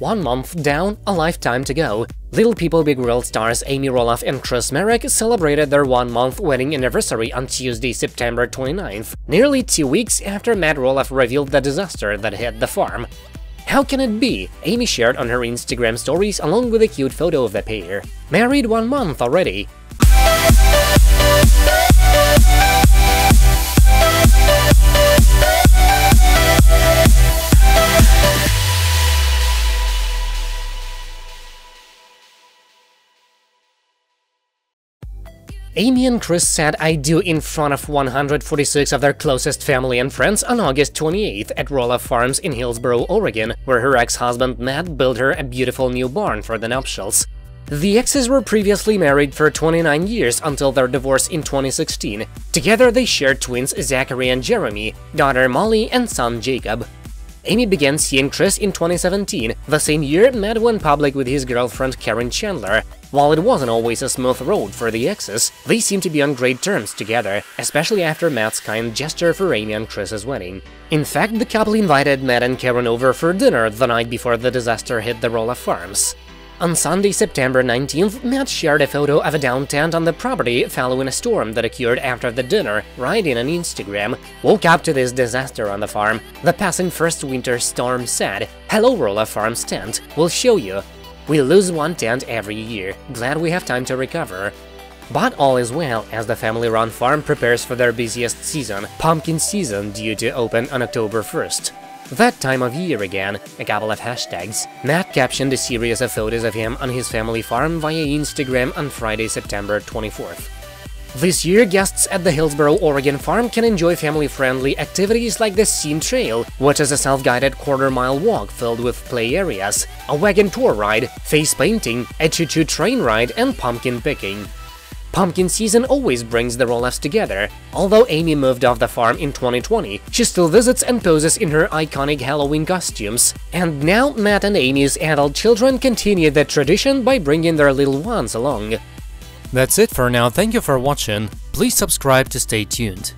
1 month down, a lifetime to go. Little People Big World stars Amy Roloff and Chris Marek celebrated their 1-month wedding anniversary on Tuesday, September 29th, nearly 2 weeks after Matt Roloff revealed the disaster that hit the farm. "How can it be?" Amy shared on her Instagram stories along with a cute photo of the pair. "Married 1 month already." Amy and Chris said "I do" in front of 146 of their closest family and friends on August 28th at Roloff Farms in Hillsboro, Oregon, where her ex-husband Matt built her a beautiful new barn for the nuptials. The exes were previously married for 29 years until their divorce in 2016. Together they shared twins Zachary and Jeremy, daughter Molly and son Jacob. Amy began seeing Chris in 2017, the same year Matt went public with his girlfriend Caryn Chandler. While it wasn't always a smooth road for the exes, they seemed to be on great terms together, especially after Matt's kind gesture for Amy and Chris's wedding. In fact, the couple invited Matt and Caryn over for dinner the night before the disaster hit the Roloff Farms. On Sunday, September 19th, Matt shared a photo of a down tent on the property following a storm that occurred after the dinner, writing on Instagram, "Woke up to this disaster on the farm. The passing first winter storm said, 'Hello Roloff Farms tent, we'll show you. We lose one tent every year. Glad we have time to recover.'" But all is well, as the family-run farm prepares for their busiest season, pumpkin season, due to open on October 1st. "That time of year again," a couple of hashtags. Matt captioned a series of photos of him on his family farm via Instagram on Friday, September 24th. This year, guests at the Hillsboro, Oregon farm can enjoy family-friendly activities like the Scene Trail, which is a self-guided quarter-mile walk filled with play areas, a wagon tour ride, face painting, a choo-choo train ride, and pumpkin picking. Pumpkin season always brings the Roloffs together. Although Amy moved off the farm in 2020, she still visits and poses in her iconic Halloween costumes. And now Matt and Amy's adult children continue that tradition by bringing their little ones along. That's it for now. Thank you for watching. Please subscribe to stay tuned.